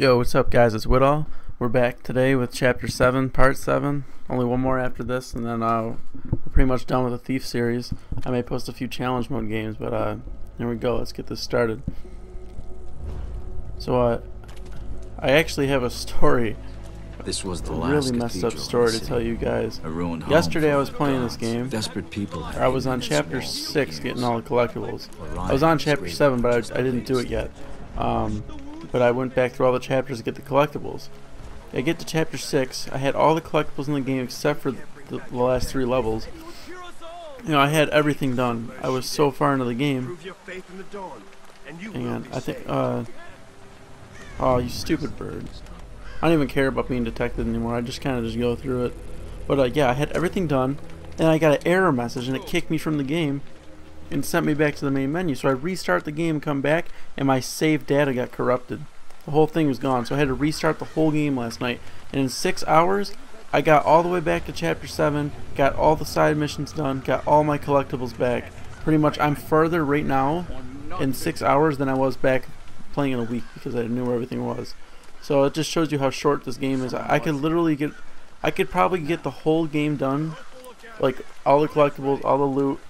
Yo, what's up guys, it's Widall. We're back today with chapter 7, part 7. Only one more after this and then we're pretty much done with the Thief series. I may post a few challenge mode games, but here we go, let's get this started. So I actually have a story. This was the last really messed up story to tell you guys. Yesterday I was playing this game. Desperate People. I was on chapter 6 getting all the collectibles. I was on chapter 7 but I didn't do it yet. But I went back through all the chapters to get the collectibles. I get to chapter 6, I had all the collectibles in the game except for the last 3 levels. You know, I had everything done. I was so far into the game. And I think, oh, you stupid bird. I don't even care about being detected anymore, I just kind of just go through it. But yeah, I had everything done, and I got an error message and it kicked me from the game and sent me back to the main menu. So I restart the game, come back, and my save data got corrupted. The whole thing was gone, so I had to restart the whole game last night. And in 6 hours, I got all the way back to chapter 7, got all the side missions done, got all my collectibles back. Pretty much I'm further right now in 6 hours than I was back playing in a week because I knew where everything was. So it just shows you how short this game is. I could literally get, I could probably get the whole game done, like all the collectibles, all the loot,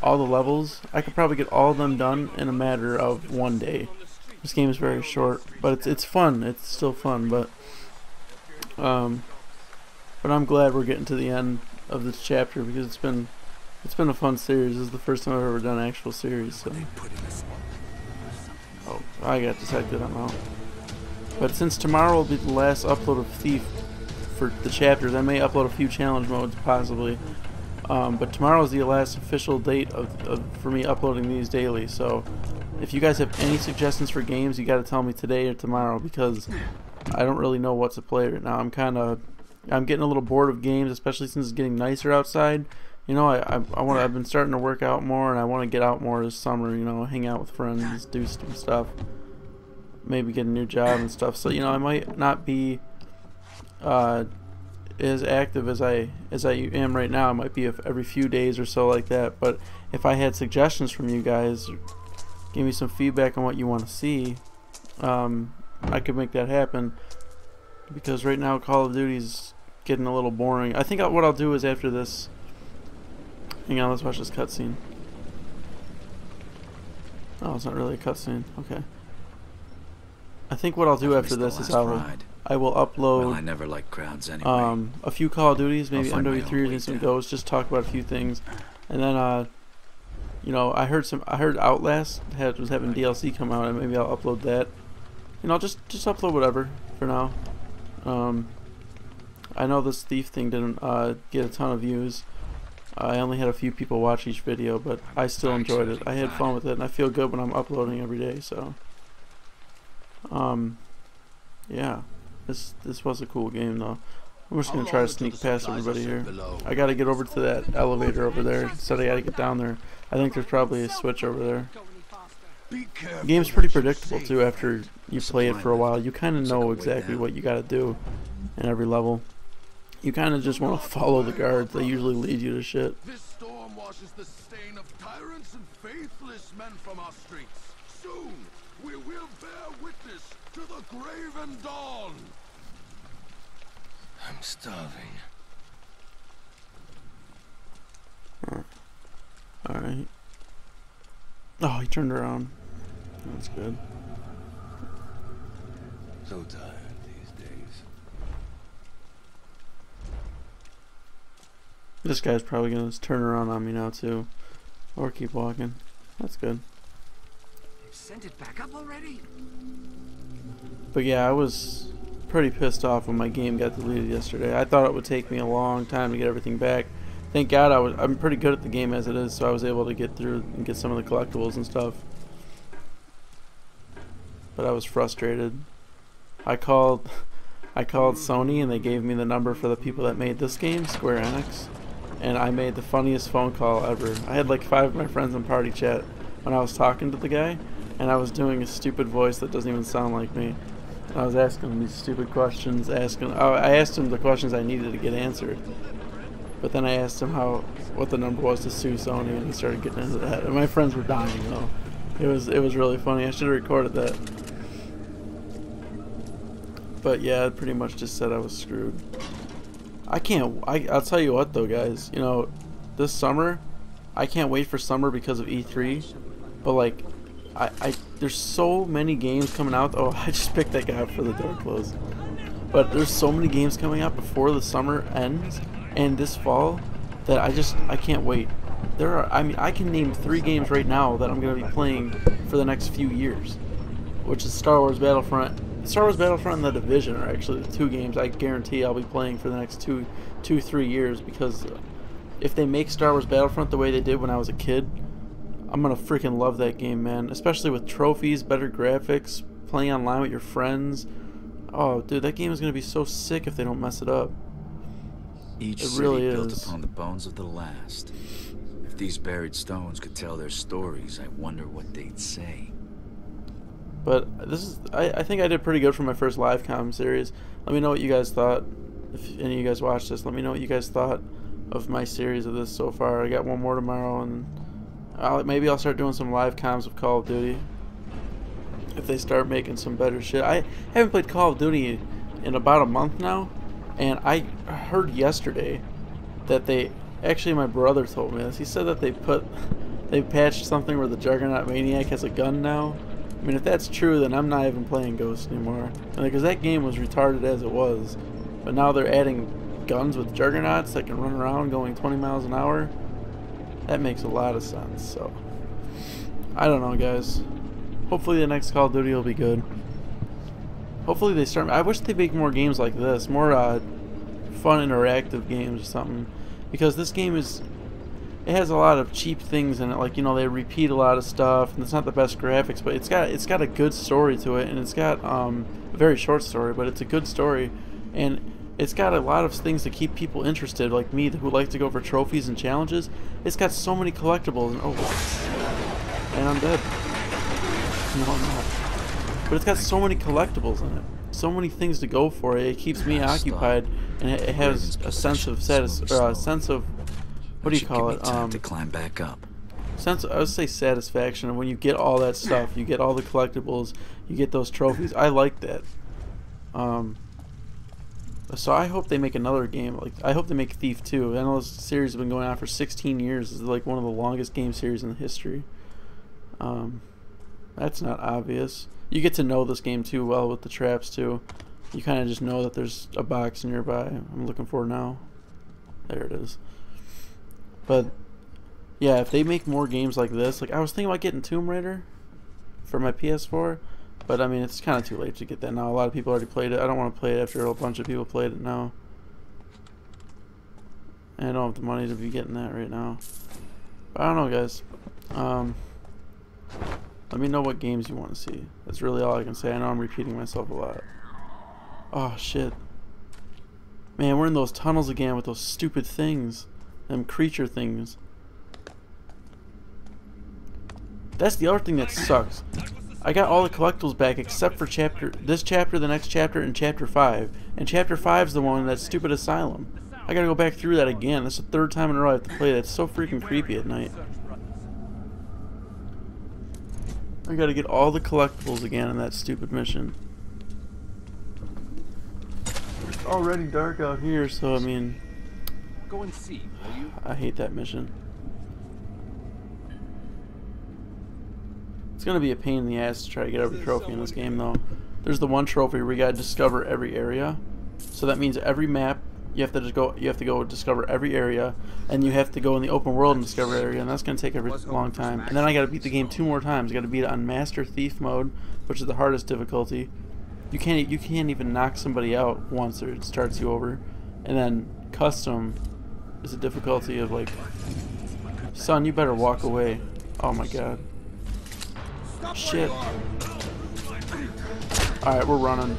all the levels. I could probably get all of them done in a matter of one day. This game is very short, but it's fun. It's still fun, but I'm glad we're getting to the end of this chapter because it's been a fun series. This is the first time I've ever done an actual series. So. Oh, I got detected. I'm out. But since tomorrow will be the last upload of Thief for the chapters, I may upload a few challenge modes possibly. But tomorrow is the last official date for me uploading these daily, so if you guys have any suggestions for games, you gotta tell me today or tomorrow because I don't really know what to play right now. I'm getting a little bored of games, especially since it's getting nicer outside. You know, I've been starting to work out more and I want to get out more this summer. You know, hang out with friends, do some stuff, maybe get a new job and stuff. So you know, I might not be as active as I am right now. It might be every few days or so like that, but if I had suggestions from you guys, give me some feedback on what you want to see, I could make that happen because right now Call of Duty's getting a little boring. I think what I'll do is after this, hang on, let's watch this cutscene. Oh, it's not really a cutscene, okay. I think what I'll do after this is I will upload I never like crowds anyway. A few Call of Duties, maybe MW3 and some Ghost, just talk about a few things. And then you know, I heard Outlast was having DLC come out and maybe I'll upload that. You know, just upload whatever for now. I know this Thief thing didn't get a ton of views. I only had a few people watch each video, but I still enjoyed it. I had fun with it and I feel good when I'm uploading every day, so yeah. This was a cool game though. I'm just gonna try to sneak past everybody here. I gotta get over to that elevator over there. Instead I gotta get down there. I think there's probably a switch over there. The game's pretty predictable too. After you play it for a while, you kinda know exactly what you gotta do in every level. You kinda just wanna follow the guards. They usually lead you to shit. This storm washes the stain of tyrants and faithless men from our streets. Soon we will bear witness to the graven dawn. I'm starving. Alright. Oh, he turned around. That's good. So tired these days. This guy's probably gonna just turn around on me now too. Or keep walking. That's good. They've sent it back up already? But yeah, I was pretty pissed off when my game got deleted yesterday. I thought it would take me a long time to get everything back. Thank God I'm pretty good at the game as it is, so I was able to get through and get some of the collectibles and stuff. But I was frustrated. I called Sony and they gave me the number for the people that made this game, Square Enix, and I made the funniest phone call ever. I had like 5 of my friends in party chat when I was talking to the guy, and I was doing a stupid voice that doesn't even sound like me. I was asking him these stupid questions, I asked him the questions I needed to get answered. But then I asked him what the number was to sue Sony and he started getting into that. And my friends were dying though. It was really funny. I should have recorded that. But yeah, I pretty much just said I was screwed. I can't, I'll tell you what though, guys, you know, this summer, I can't wait for summer because of E3, but like, there's so many games coming out. Oh, I just picked that guy up for the door closed. But there's so many games coming out before the summer ends and this fall that I can't wait. There are, I mean, I can name 3 games right now that I'm going to be playing for the next few years, which is Star Wars Battlefront. Star Wars Battlefront and The Division are actually the 2 games I guarantee I'll be playing for the next 2-3 years, because if they make Star Wars Battlefront the way they did when I was a kid, I'm gonna freaking love that game, man. Especially with trophies, better graphics, playing online with your friends. Oh, dude, that game is gonna be so sick if they don't mess it up. Each city really built upon the bones of the last. If these buried stones could tell their stories, I wonder what they'd say. But this is, I think I did pretty good for my first live com series. Let me know what you guys thought. If any of you guys watched this, let me know what you guys thought of my series of this so far. I got one more tomorrow, and maybe I'll start doing some live comms of Call of Duty if they start making some better shit. I haven't played Call of Duty in about a month now, and I heard yesterday that they, actually my brother told me this, he said that they patched something where the Juggernaut Maniac has a gun now. I mean, if that's true, then I'm not even playing Ghost anymore. Because that game was retarded as it was. But now they're adding guns with juggernauts that can run around going 20 miles an hour. That makes a lot of sense. So, I don't know, guys. Hopefully the next Call of Duty will be good. Hopefully they start... I wish they'd make more games like this. More fun, interactive games or something. Because this game is... It has a lot of cheap things in it, like, you know, they repeat a lot of stuff, and it's not the best graphics, but it's got a good story to it, and it's got a very short story, but it's a good story, and it's got a lot of things to keep people interested, like me, who like to go for trophies and challenges. It's got so many collectibles, and oh, and I'm dead. No, I'm not. But it's got so many collectibles in it, so many things to go for. It keeps me occupied, and it has a sense of what do you call it? To climb back up. Sense, I would say satisfaction. When you get all that stuff, you get all the collectibles, you get those trophies. I like that. So I hope they make another game. Like, I hope they make Thief 2. I know this series has been going on for 16 years. It's like one of the longest game series in history. That's not obvious. You get to know this game too well with the traps too. You kind of just know that there's a box nearby. I'm looking for it now. There it is. But yeah, if they make more games like this, like I was thinking about getting Tomb Raider for my PS4, but I mean it's kind of too late to get that now. A lot of people already played it. I don't want to play it after a bunch of people played it now. And I don't have the money to be getting that right now. But I don't know, guys. Let me know what games you want to see. That's really all I can say. I know I'm repeating myself a lot. Oh shit, man, we're in those tunnels again with those stupid things. Them creature things. That's the other thing that sucks. I got all the collectibles back except for this chapter, the next chapter, and chapter 5. And chapter 5's the one in that stupid asylum. I gotta go back through that again. That's the 3rd time in a row I have to play that. It's so freaking creepy at night. I gotta get all the collectibles again in that stupid mission. It's already dark out here, so I mean... Go and see, will you? I hate that mission. It's gonna be a pain in the ass to try to get every trophy in this game, though. There's the one trophy where you gotta discover every area. So that means every map you have to go discover every area, and you have to go in the open world and discover every area, and that's gonna take a long time. And then I gotta beat the game 2 more times. I gotta beat it on Master Thief mode, which is the hardest difficulty. You can't even knock somebody out once, or it starts you over. And then custom is a difficulty of like, son, you better walk away. Oh my god. Shit. Alright, we're running.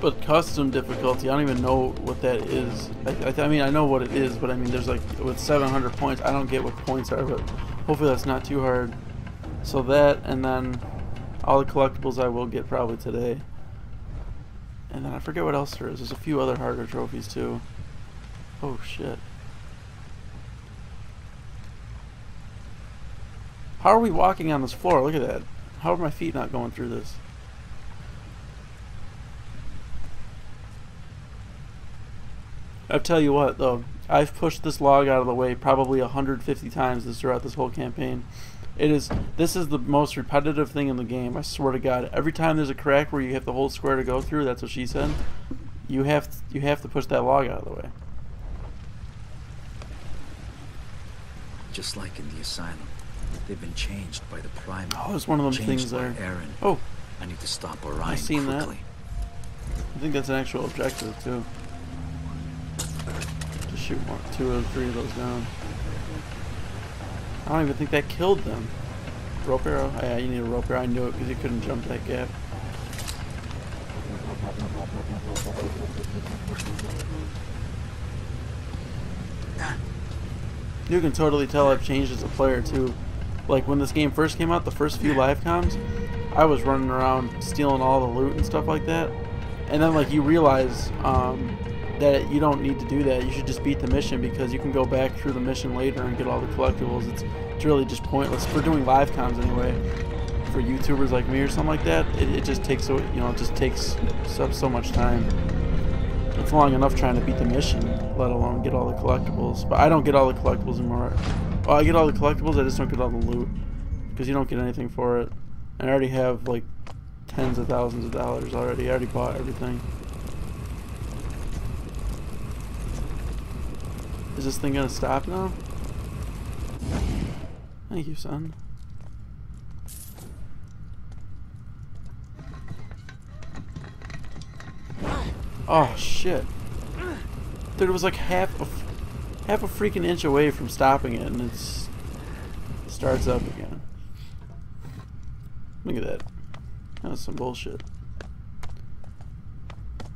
But custom difficulty, I don't even know what that is. I mean, I know what it is, but I mean, there's like, with 700 points, I don't get what points are, but hopefully that's not too hard. So that, and then all the collectibles I will get probably today. And then I forget what else there is. There's a few other harder trophies too. Oh shit. How are we walking on this floor? Look at that. How are my feet not going through this? I'll tell you what, though. I've pushed this log out of the way probably 150 times throughout this whole campaign. This is the most repetitive thing in the game, I swear to God. Every time there's a crack where you have the whole square to go through, that's what she said, you have to push that log out of the way. Just like in the asylum, they've been changed by the Primal. Oh, it's one of them things there. Aaron. Oh, I need to stop Orion. I've seen quickly. That. I think that's an actual objective too. Just shoot one, two or three of those down. I don't even think that killed them. Rope arrow? Oh, yeah, you need a rope arrow. I knew it because you couldn't jump that gap. You can totally tell I've changed as a player too. Like when this game first came out, the first few live comms, I was running around stealing all the loot and stuff like that. And then like you realize that you don't need to do that. You should just beat the mission because you can go back through the mission later and get all the collectibles. It's really just pointless for doing live comms anyway. For YouTubers like me or something like that, it just takes so much time. It's long enough trying to beat the mission, let alone get all the collectibles. But I don't get all the collectibles anymore. Well, I get all the collectibles, I just don't get all the loot because you don't get anything for it. And I already have like tens of thousands of dollars already. I already bought everything. Is this thing gonna stop now? Thank you, son. Oh shit. Dude, it was like half a freaking inch away from stopping it and it starts up again. Look at that. That was some bullshit.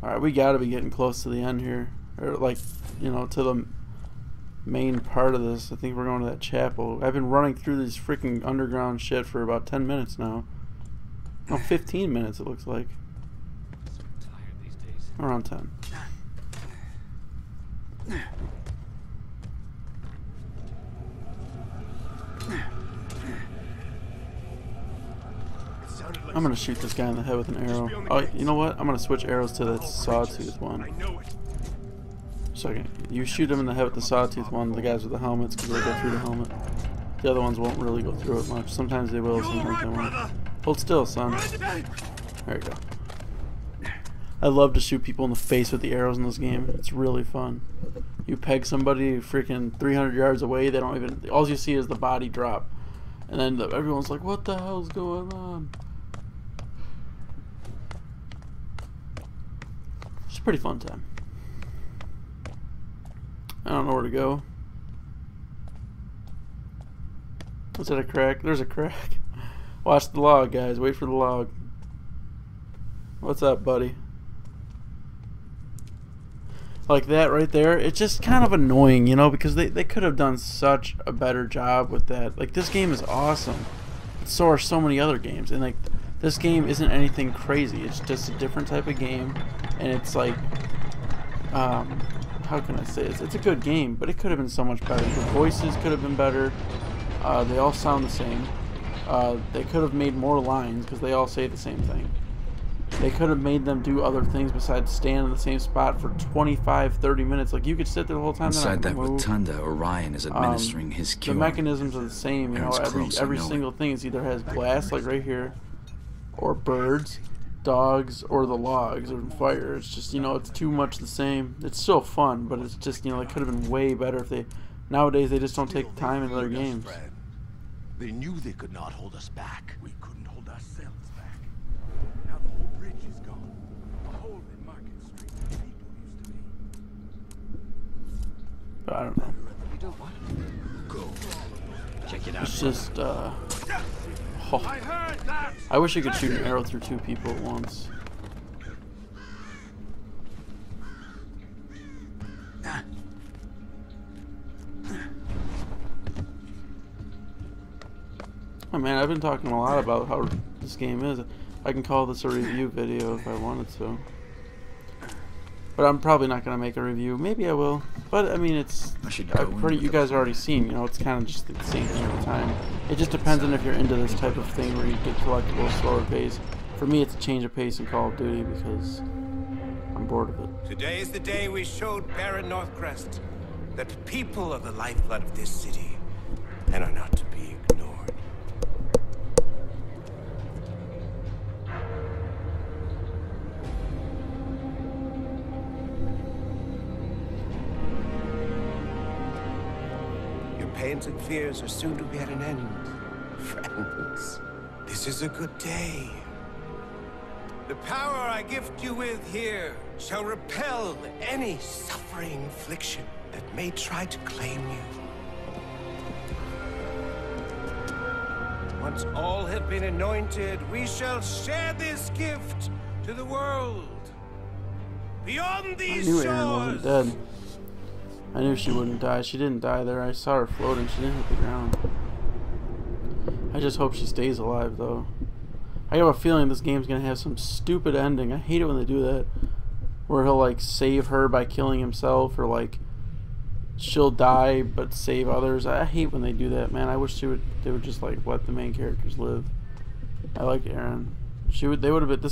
Alright, we gotta be getting close to the end here. Or like, you know, to the main part of this. I think we're going to that chapel. I've been running through this freaking underground shit for about 10 minutes now. No, 15 minutes it looks like. Around 10. I'm gonna shoot this guy in the head with an arrow. Oh, you know what? I'm gonna switch arrows to that sawtooth one. Second, you shoot him in the head with the sawtooth one, the guys with the helmets, because they'll go through the helmet. The other ones won't really go through it much. Sometimes they will, sometimes they won't. Hold still, son. There you go. I love to shoot people in the face with the arrows in this game. It's really fun. You peg somebody freaking 300 yards away, they don't even, all you see is the body drop. And then everyone's like, what the hell's going on? It's a pretty fun time. I don't know where to go. Is that a crack? There's a crack. Watch the log, guys. Wait for the log. What's up, buddy? Like that right there, it's just kind of annoying, you know, because they could have done such a better job with that. Like, this game is awesome. So are so many other games, and like this game isn't anything crazy. It's just a different type of game, and it's like how can I say this? It's a good game, but it could have been so much better. The voices could have been better. They all sound the same. They could have made more lines because they all say the same thing. They could have made them do other things besides stand in the same spot for 25-30 minutes. Like, you could sit there the whole time. Inside that rotunda, Orion is administering his cure. The mechanisms are the same, you know. Every single thing is either has glass, like right here, or birds, dogs, or the logs, or fire. It's just, you know, it's too much the same. It's still fun, but it's just, you know, it could have been way better if they... Nowadays, they just don't take time in their games. They knew they could not hold us back. We couldn't hold ourselves back. Now the whole bridge is gone. A hole in Market Street where people used to be. I don't know. You don't want it. Go. Check it out. It's just oh. I heard that. I wish you could shoot an arrow through two people at once. Oh man, I've been talking a lot about how this game is. I can call this a review video if I wanted to. But I'm probably not going to make a review. Maybe I will. But I mean, it's you guys already seen. You know, it's kind of just the same thing every time. It just depends on if you're into this type of thing where you get collectibles, slower pace. For me, it's a change of pace in Call of Duty because I'm bored of it. Today is the day we showed Baron Northcrest that people are the lifeblood of this city and are not to be ignored. Pains and fears are soon to be at an end, friends. This is a good day. The power I gift you with here shall repel any suffering affliction that may try to claim you. Once all have been anointed, we shall share this gift to the world. Beyond these shores. I knew Aaron wasn't dead. I knew she wouldn't die. She didn't die there. I saw her floating. She didn't hit the ground. I just hope she stays alive, though. I have a feeling this game's gonna have some stupid ending. I hate it when they do that. Where he'll, like, save her by killing himself, or, like, she'll die but save others. I hate when they do that, man. I wish they would just, like, let the main characters live. I like Aaron. This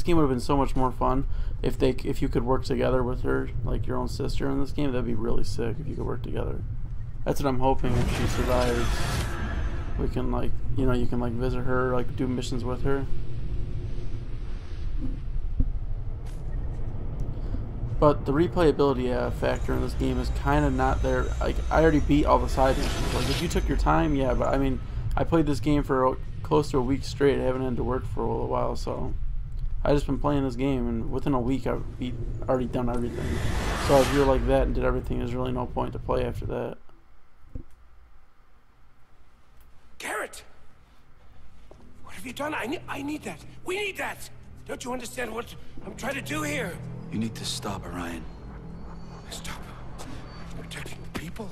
game would have been so much more fun if you could work together with her, like your own sister in this game. That'd be really sick if you could work together. That's what I'm hoping. If she survives, we can, like, you know, you can, like, visit her, like, do missions with her. But the replayability factor in this game is kind of not there. Like, I already beat all the side missions. Like, if you took your time, yeah, but I mean, I played this game for close to a week straight. I haven't had to work for a little while, so I just been playing this game, and within a week I've already done everything. So if you're like that and did everything, there's really no point to play after that. Garrett, what have you done? I need that. We need that. Don't you understand what I'm trying to do here? You need to stop, Orion. Stop protecting the people.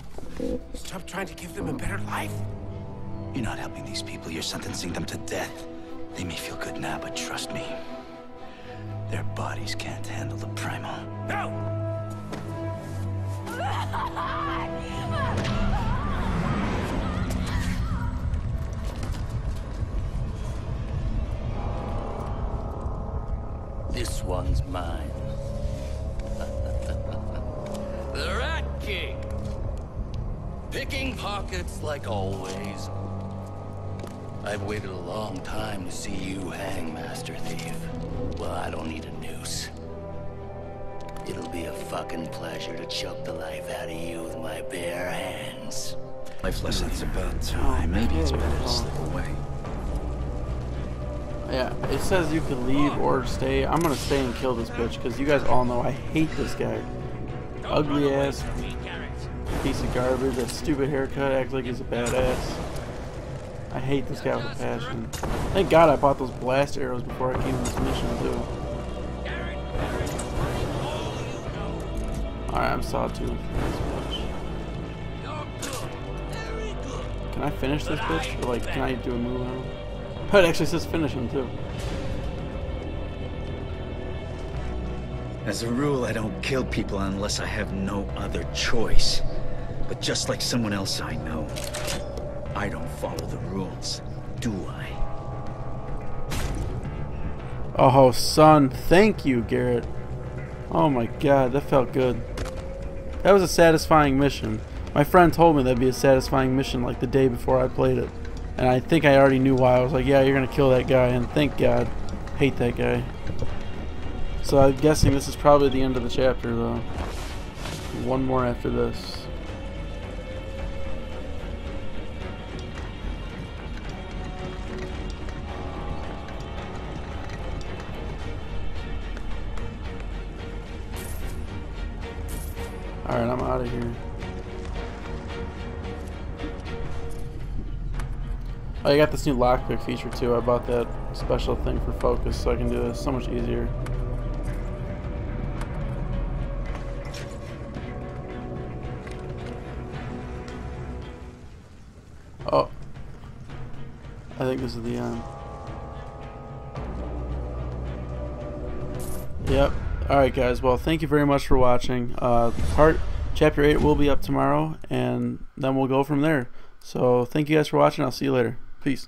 Stop trying to give them a better life. You're not helping these people, you're sentencing them to death. They may feel good now, but trust me, their bodies can't handle the primal. No! This one's mine. The Rat King! Picking pockets like always. I've waited a long time to see you hang, Master Thief. Well, I don't need a noose. It'll be a fucking pleasure to choke the life out of you with my bare hands. Life lessons about time. Maybe it's better to slip away. Yeah, it says you can leave or stay. I'm gonna stay and kill this bitch, because you guys all know I hate this guy. Ugly ass piece of garbage, that stupid haircut, acts like he's a badass. I hate this guy with a passion. Thank God I bought those blast arrows before I came to this mission, too. Alright, I'm sawtooth. Can I finish this bitch? Or, like, can I do a move on him? Oh, it actually says finish him, too. As a rule, I don't kill people unless I have no other choice. But just like someone else I know, I don't follow the rules, do I? Oh, son. Thank you, Garrett. Oh my God, that felt good. That was a satisfying mission. My friend told me that'd be a satisfying mission, like, the day before I played it. And I think I already knew why. I was like, yeah, you're gonna kill that guy, and thank God. Hate that guy. So I'm guessing this is probably the end of the chapter, though. One more after this. Alright, I'm out of here. Oh, I got this new lockpick feature too. I bought that special thing for focus so I can do this. So much easier. Oh. I think this is the end. Yep. Alright guys, well, thank you very much for watching. Chapter 8 will be up tomorrow, and then we'll go from there. So thank you guys for watching. I'll see you later. Peace.